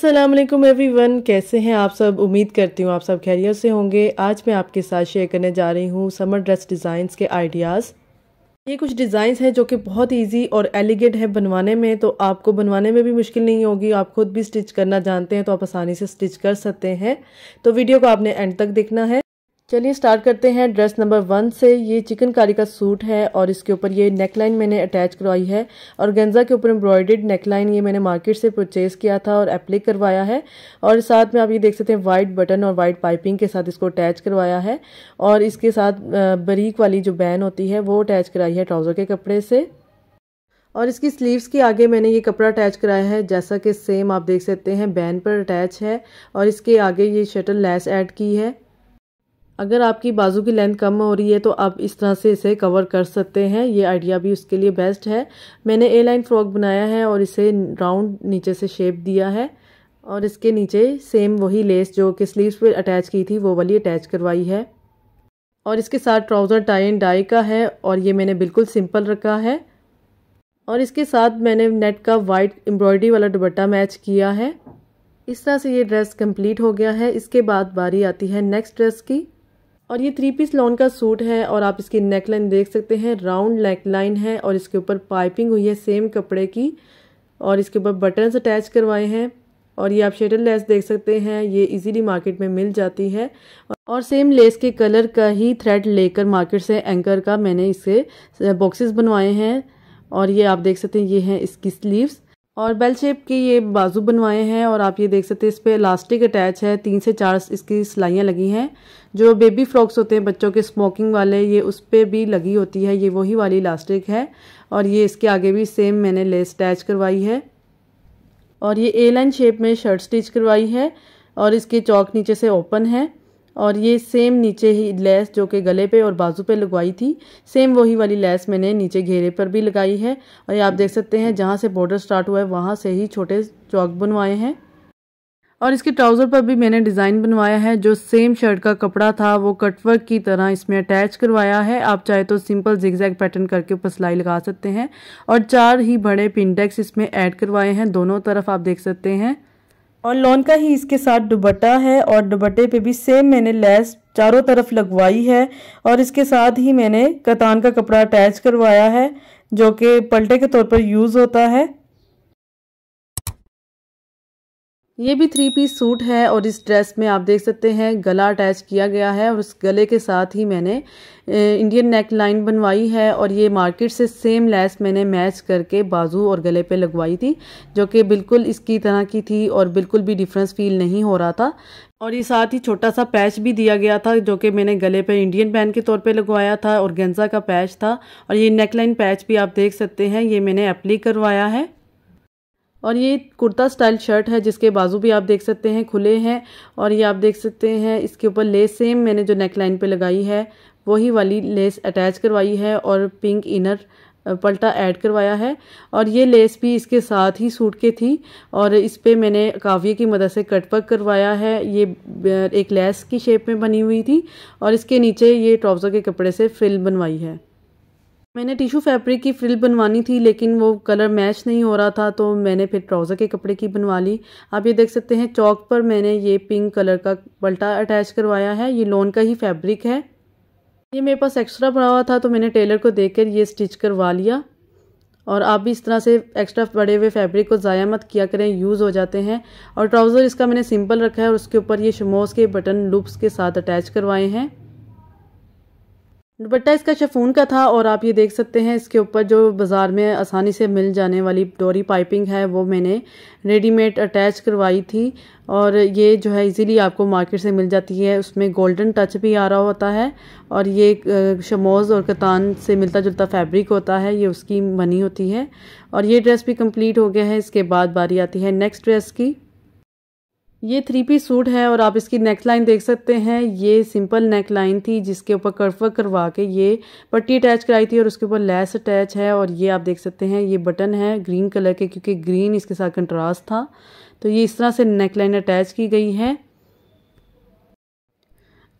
अस्सलाम वालेकुम एवरीवन, कैसे हैं आप सब। उम्मीद करती हूँ आप सब खैरियत से होंगे। आज मैं आपके साथ शेयर करने जा रही हूँ समर ड्रेस डिज़ाइंस के आइडियाज़। ये कुछ डिज़ाइंस हैं जो कि बहुत इजी और एलिगेंट है बनवाने में, तो आपको बनवाने में भी मुश्किल नहीं होगी। आप खुद भी स्टिच करना जानते हैं तो आप आसानी से स्टिच कर सकते हैं। तो वीडियो को आपने एंड तक देखना है। चलिए स्टार्ट करते हैं ड्रेस नंबर 1 से। ये चिकनकारी का सूट है और इसके ऊपर ये नेकलाइन मैंने अटैच करवाई है। ऑर्गेन्जा के ऊपर एम्ब्रॉयडर्ड नेकलाइन ये मैंने मार्केट से परचेज़ किया था और एप्लिक करवाया है। और साथ में आप ये देख सकते हैं वाइट बटन और वाइट पाइपिंग के साथ इसको अटैच करवाया है। और इसके साथ बारीक वाली जो बैन होती है वो अटैच कराई है ट्राउज़र के कपड़े से। और इसकी स्लीव्स के आगे मैंने ये कपड़ा अटैच कराया है, जैसा कि सेम आप देख सकते हैं बैन पर अटैच है। और इसके आगे ये शटल लैस ऐड की है। अगर आपकी बाजू की लेंथ कम हो रही है तो आप इस तरह से इसे कवर कर सकते हैं, ये आइडिया भी उसके लिए बेस्ट है। मैंने ए लाइन फ्रॉक बनाया है और इसे राउंड नीचे से शेप दिया है। और इसके नीचे सेम वही लेस जो कि स्लीव्स पर अटैच की थी वो वाली अटैच करवाई है। और इसके साथ ट्राउज़र टाई एंड डाई का है और ये मैंने बिल्कुल सिंपल रखा है। और इसके साथ मैंने नेट का वाइट एम्ब्रॉयडरी वाला दुपट्टा मैच किया है। इस तरह से ये ड्रेस कम्प्लीट हो गया है। इसके बाद बारी आती है नेक्स्ट ड्रेस की। और ये 3 पीस लॉन का सूट है और आप इसकी नेकलाइन देख सकते हैं, राउंड नेकलाइन है और इसके ऊपर पाइपिंग हुई है सेम कपड़े की। और इसके ऊपर बटन्स अटैच करवाए हैं। और ये आप शटल लेस देख सकते हैं, ये इजीली मार्केट में मिल जाती है। और सेम लेस के कलर का ही थ्रेड लेकर मार्केट से एंकर का मैंने इससे बॉक्सेस बनवाए हैं। और ये आप देख सकते हैं, ये हैं इसकी स्लीव्स। और बेल शेप के ये बाजू बनवाए हैं। और आप ये देख सकते हैं इस पर इलास्टिक अटैच है, 3 से 4 इसकी सिलाइयाँ लगी हैं। जो बेबी फ्रॉक्स होते हैं बच्चों के स्मोकिंग वाले, ये उस पर भी लगी होती है, ये वही वाली इलास्टिक है। और ये इसके आगे भी सेम मैंने लेस अटैच करवाई है। और ये ए लाइन शेप में शर्ट स्टिच करवाई है और इसके चौक नीचे से ओपन है। और ये सेम नीचे ही लेस जो कि गले पे और बाजू पे लगवाई थी, सेम वही वाली लेस मैंने नीचे घेरे पर भी लगाई है। और ये आप देख सकते हैं जहाँ से बॉर्डर स्टार्ट हुआ है वहाँ से ही छोटे चौक बनवाए हैं। और इसके ट्राउज़र पर भी मैंने डिज़ाइन बनवाया है। जो सेम शर्ट का कपड़ा था वो कटवर्क की तरह इसमें अटैच करवाया है। आप चाहे तो सिंपल जिगजैग पैटर्न करके ऊपर सिलाई लगा सकते हैं। और 4 ही बड़े पिनडेक्स इसमें ऐड करवाए हैं, दोनों तरफ आप देख सकते हैं। और लॉन का ही इसके साथ दुपट्टा है और दुपट्टे पे भी सेम मैंने लेस चारों तरफ लगवाई है। और इसके साथ ही मैंने कतान का कपड़ा अटैच करवाया है जो कि पलटे के तौर पर यूज़ होता है। ये भी 3 पीस सूट है और इस ड्रेस में आप देख सकते हैं गला अटैच किया गया है। और उस गले के साथ ही मैंने इंडियन नेक लाइन बनवाई है। और ये मार्केट से सेम लेस मैंने मैच करके बाजू और गले पे लगवाई थी, जो कि बिल्कुल इसकी तरह की थी और बिल्कुल भी डिफरेंस फील नहीं हो रहा था। और ये साथ ही छोटा सा पैच भी दिया गया था जो कि मैंने गले पे इंडियन बैंड के तौर पे लगवाया था, ऑर्गेन्जा का पैच था। और ये नेक लाइन पैच भी आप देख सकते हैं, ये मैंने एप्लिक करवाया है। और ये कुर्ता स्टाइल शर्ट है जिसके बाजू भी आप देख सकते हैं खुले हैं। और ये आप देख सकते हैं इसके ऊपर लेस सेम मैंने जो नेकलाइन पे लगाई है वही वाली लेस अटैच करवाई है। और पिंक इनर पल्टा ऐड करवाया है। और ये लेस भी इसके साथ ही सूट के थी और इस पर मैंने काव्य की मदद से कटवर्क करवाया है। ये एक लेस की शेप में बनी हुई थी। और इसके नीचे ये ट्राउज़र के कपड़े से फ्रिल बनवाई है। मैंने टिशू फैब्रिक की फ्रिल बनवानी थी लेकिन वो कलर मैच नहीं हो रहा था, तो मैंने फिर ट्राउज़र के कपड़े की बनवा ली। आप ये देख सकते हैं चौक पर मैंने ये पिंक कलर का पल्टा अटैच करवाया है। ये लॉन का ही फैब्रिक है। ये मेरे पास एक्स्ट्रा पड़ा हुआ था तो मैंने टेलर को देखकर ये स्टिच करवा लिया। और आप भी इस तरह से एक्स्ट्रा पड़े हुए फैब्रिक को ज़ाया मत किया करें, यूज़ हो जाते हैं। और ट्राउज़र इसका मैंने सिंपल रखा है और उसके ऊपर ये शमोस के बटन लूप्स के साथ अटैच करवाए हैं। दुपट्टा इसका शिफॉन का था और आप ये देख सकते हैं इसके ऊपर जो बाज़ार में आसानी से मिल जाने वाली डोरी पाइपिंग है वो मैंने रेडीमेड अटैच करवाई थी। और ये जो है इजीली आपको मार्केट से मिल जाती है, उसमें गोल्डन टच भी आ रहा होता है। और ये शमोज़ और कतान से मिलता जुलता फैब्रिक होता है, ये उसकी बनी होती है। और ये ड्रेस भी कंप्लीट हो गया है। इसके बाद बारी आती है नेक्स्ट ड्रेस की। ये 3 पीस सूट है और आप इसकी नेक लाइन देख सकते हैं। ये सिंपल नेक लाइन थी जिसके ऊपर कटवर्क करवा के ये पट्टी अटैच कराई थी और उसके ऊपर लेस अटैच है। और ये आप देख सकते हैं ये बटन है ग्रीन कलर के, क्योंकि ग्रीन इसके साथ कंट्रास्ट था तो ये इस तरह से नेक लाइन अटैच की गई है।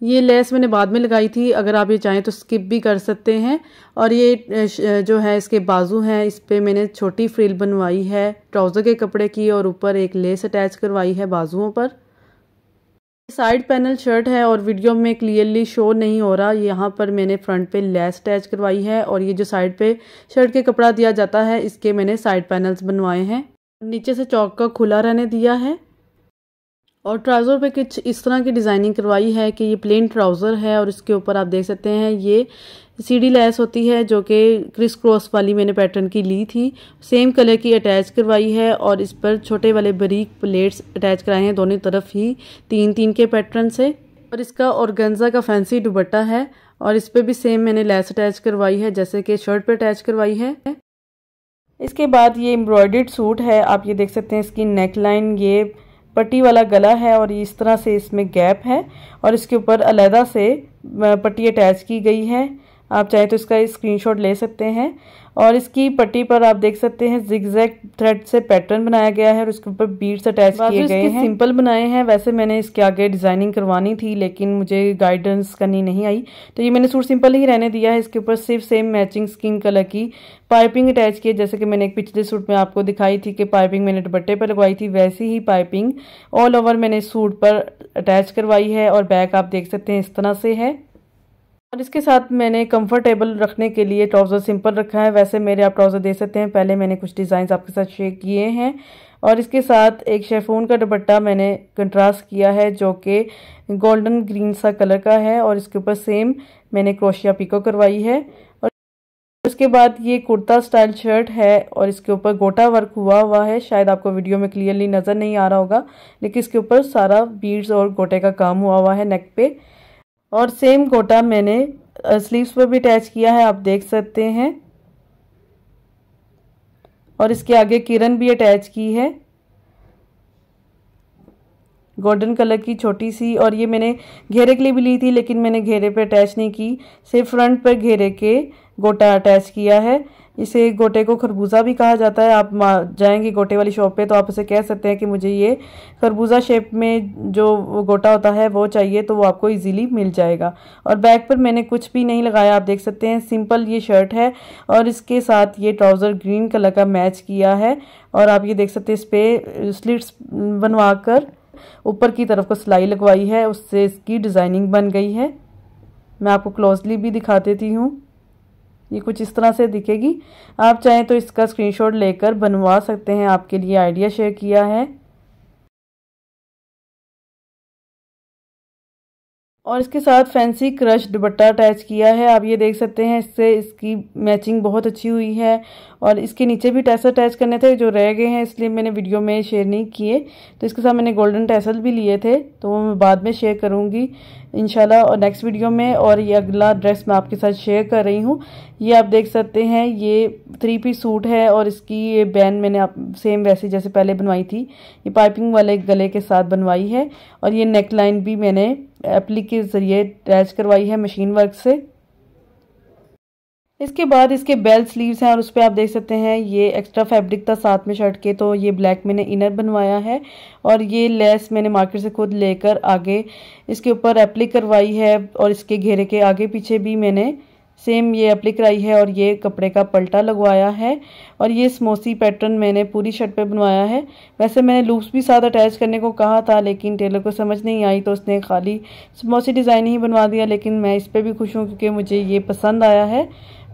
ये लेस मैंने बाद में लगाई थी, अगर आप ये चाहें तो स्किप भी कर सकते हैं। और ये जो है इसके बाजू हैं, इस पर मैंने छोटी फ्रिल बनवाई है ट्राउज़र के कपड़े की और ऊपर एक लेस अटैच करवाई है बाजुओं पर। साइड पैनल शर्ट है और वीडियो में क्लियरली शो नहीं हो रहा, यहाँ पर मैंने फ्रंट पे लेस अटैच करवाई है। और ये जो साइड पे शर्ट के कपड़ा दिया जाता है इसके मैंने साइड पैनल्स बनवाए हैं, नीचे से चौक का खुला रहने दिया है। और ट्राउज़र पे कुछ इस तरह की डिज़ाइनिंग करवाई है कि ये प्लेन ट्राउज़र है और इसके ऊपर आप देख सकते हैं ये सीढ़ी लैस होती है जो कि क्रिस क्रॉस वाली मैंने पैटर्न की ली थी, सेम कलर की अटैच करवाई है। और इस पर छोटे वाले बारीक प्लेट्स अटैच कराए हैं दोनों तरफ ही 3-3 के पैटर्न से। और इसका ऑर्गेन्जा का फैंसी दुपट्टा है और इस पर भी सेम मैंने लैस अटैच करवाई है जैसे कि शर्ट पर अटैच करवाई है। इसके बाद ये एम्ब्रॉयडर्ड सूट है, आप ये देख सकते हैं इसकी नेक लाइन, ये पट्टी वाला गला है और इस तरह से इसमें गैप है और इसके ऊपर अलहदा से पट्टी अटैच की गई है। आप चाहे तो इसका स्क्रीनशॉट ले सकते हैं। और इसकी पट्टी पर आप देख सकते हैं जिगजैग थ्रेड से पैटर्न बनाया गया है और उसके ऊपर बीड्स अटैच किए गए हैं। सिंपल बनाए हैं, वैसे मैंने इसके आगे डिजाइनिंग करवानी थी लेकिन मुझे गाइडेंस करनी नहीं आई, तो ये मैंने सूट सिंपल ही रहने दिया है। इसके ऊपर सिर्फ सेम मैचिंग स्किन कलर की पाइपिंग अटैच की है, जैसे कि मैंने एक पिछले सूट में आपको दिखाई थी कि पाइपिंग मैंने दुपट्टे पर लगवाई थी, वैसी ही पाइपिंग ऑल ओवर मैंने सूट पर अटैच करवाई है। और बैक आप देख सकते हैं इस तरह से है। और इसके साथ मैंने कंफर्टेबल रखने के लिए ट्राउज़र सिंपल रखा है, वैसे मेरे आप ट्राउज़र दे सकते हैं, पहले मैंने कुछ डिज़ाइंस आपके साथ शेयर किए हैं। और इसके साथ एक शेफून का दुपट्टा मैंने कंट्रास्ट किया है जो कि गोल्डन ग्रीन सा कलर का है और इसके ऊपर सेम मैंने क्रोशिया पिको करवाई है। और उसके बाद ये कुर्ता स्टाइल शर्ट है और इसके ऊपर गोटा वर्क हुआ है, शायद आपको वीडियो में क्लियरली नज़र नहीं आ रहा होगा लेकिन इसके ऊपर सारा बीड्स और गोटे का काम हुआ है नेक पे। और सेम गोटा मैंने स्लीव्स पर भी अटैच किया है, आप देख सकते हैं। और इसके आगे किरण भी अटैच की है गोल्डन कलर की छोटी सी। और ये मैंने घेरे के लिए भी ली थी लेकिन मैंने घेरे पर अटैच नहीं की, सिर्फ फ्रंट पर घेरे के गोटा अटैच किया है। इसे गोटे को खरबूजा भी कहा जाता है, आप जाएंगे गोटे वाली शॉप पे तो आप उसे कह सकते हैं कि मुझे ये खरबूजा शेप में जो गोटा होता है वो चाहिए, तो वो आपको इजीली मिल जाएगा। और बैक पर मैंने कुछ भी नहीं लगाया, आप देख सकते हैं सिंपल ये शर्ट है। और इसके साथ ये ट्राउज़र ग्रीन कलर का मैच किया है और आप ये देख सकते हैं इस पर स्लिट्स बनवा कर ऊपर की तरफ को सिलाई लगवाई है, उससे इसकी डिज़ाइनिंग बन गई है। मैं आपको क्लोजली भी दिखा देती हूँ, ये कुछ इस तरह से दिखेगी। आप चाहें तो इसका स्क्रीनशॉट लेकर बनवा सकते हैं, आपके लिए आइडिया शेयर किया है। और इसके साथ फैंसी क्रश दुपट्टा अटैच किया है, आप ये देख सकते हैं, इससे इसकी मैचिंग बहुत अच्छी हुई है। और इसके नीचे भी टैसल अटैच करने थे जो रह गए हैं इसलिए मैंने वीडियो में शेयर नहीं किए, तो इसके साथ मैंने गोल्डन टैसल भी लिए थे तो वो मैं बाद में शेयर करूँगी इंशाल्लाह और नेक्स्ट वीडियो में। और ये अगला ड्रेस मैं आपके साथ शेयर कर रही हूँ, ये आप देख सकते हैं ये 3 पीस सूट है और इसकी ये बैन मैंने सेम वैसे जैसे पहले बनवाई थी, ये पाइपिंग वाले गले के साथ बनवाई है। और ये नेक लाइन भी मैंने एप्लिक के ज़रिए अटैच करवाई है मशीन वर्क से। इसके बाद इसके बेल स्लीव्स हैं और उस पर आप देख सकते हैं ये एक्स्ट्रा फैब्रिक था साथ में शर्ट के, तो ये ब्लैक मैंने इनर बनवाया है। और ये लेस मैंने मार्केट से खुद लेकर आगे इसके ऊपर एप्लिक करवाई है और इसके घेरे के आगे पीछे भी मैंने सेम ये एप्लिक कराई है। और ये कपड़े का पलटा लगवाया है और ये समोसी पैटर्न मैंने पूरी शर्ट पे बनवाया है, वैसे मैंने लूप्स भी साथ अटैच करने को कहा था लेकिन टेलर को समझ नहीं आई तो उसने खाली समोसी डिज़ाइन ही बनवा दिया, लेकिन मैं इस पे भी खुश हूँ क्योंकि मुझे ये पसंद आया है।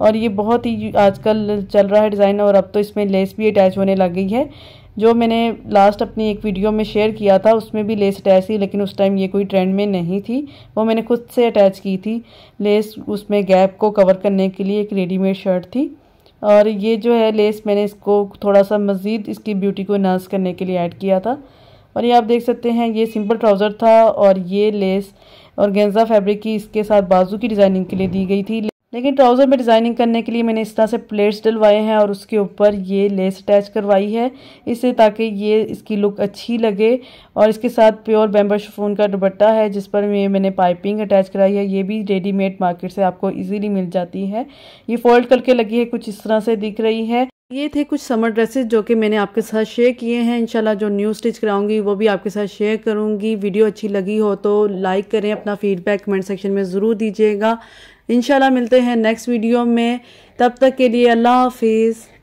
और ये बहुत ही आजकल चल रहा है डिज़ाइन और अब तो इसमें लेस भी अटैच होने लग गई है, जो मैंने लास्ट अपनी एक वीडियो में शेयर किया था उसमें भी लेस अटैच थी लेकिन उस टाइम ये कोई ट्रेंड में नहीं थी, वो मैंने खुद से अटैच की थी लेस, उसमें गैप को कवर करने के लिए एक रेडीमेड शर्ट थी। और ये जो है लेस मैंने इसको थोड़ा सा मज़ीद इसकी ब्यूटी को एनहांस करने के लिए ऐड किया था। और ये आप देख सकते हैं ये सिंपल ट्राउज़र था और ये लेस ऑर्गेन्जा फैब्रिक की इसके साथ बाजू की डिज़ाइनिंग के लिए दी गई थी, लेकिन ट्राउज़र में डिज़ाइनिंग करने के लिए मैंने इस तरह से प्लेट्स डलवाए हैं और उसके ऊपर ये लेस अटैच करवाई है इससे ताकि ये इसकी लुक अच्छी लगे। और इसके साथ प्योर बैम्बू शिफॉन का दुपट्टा है जिस पर मैंने पाइपिंग अटैच कराई है, ये भी रेडीमेड मार्केट से आपको इजीली मिल जाती है। ये फोल्ड करके लगी है, कुछ इस तरह से दिख रही है। ये थे कुछ समर ड्रेसेस जो कि मैंने आपके साथ शेयर किए हैं। इंशाल्लाह जो न्यू स्टिच कराऊंगी वो भी आपके साथ शेयर करूंगी। वीडियो अच्छी लगी हो तो लाइक करें, अपना फीडबैक कमेंट सेक्शन में ज़रूर दीजिएगा। इंशाल्लाह मिलते हैं नेक्स्ट वीडियो में, तब तक के लिए अल्लाह हाफिज़।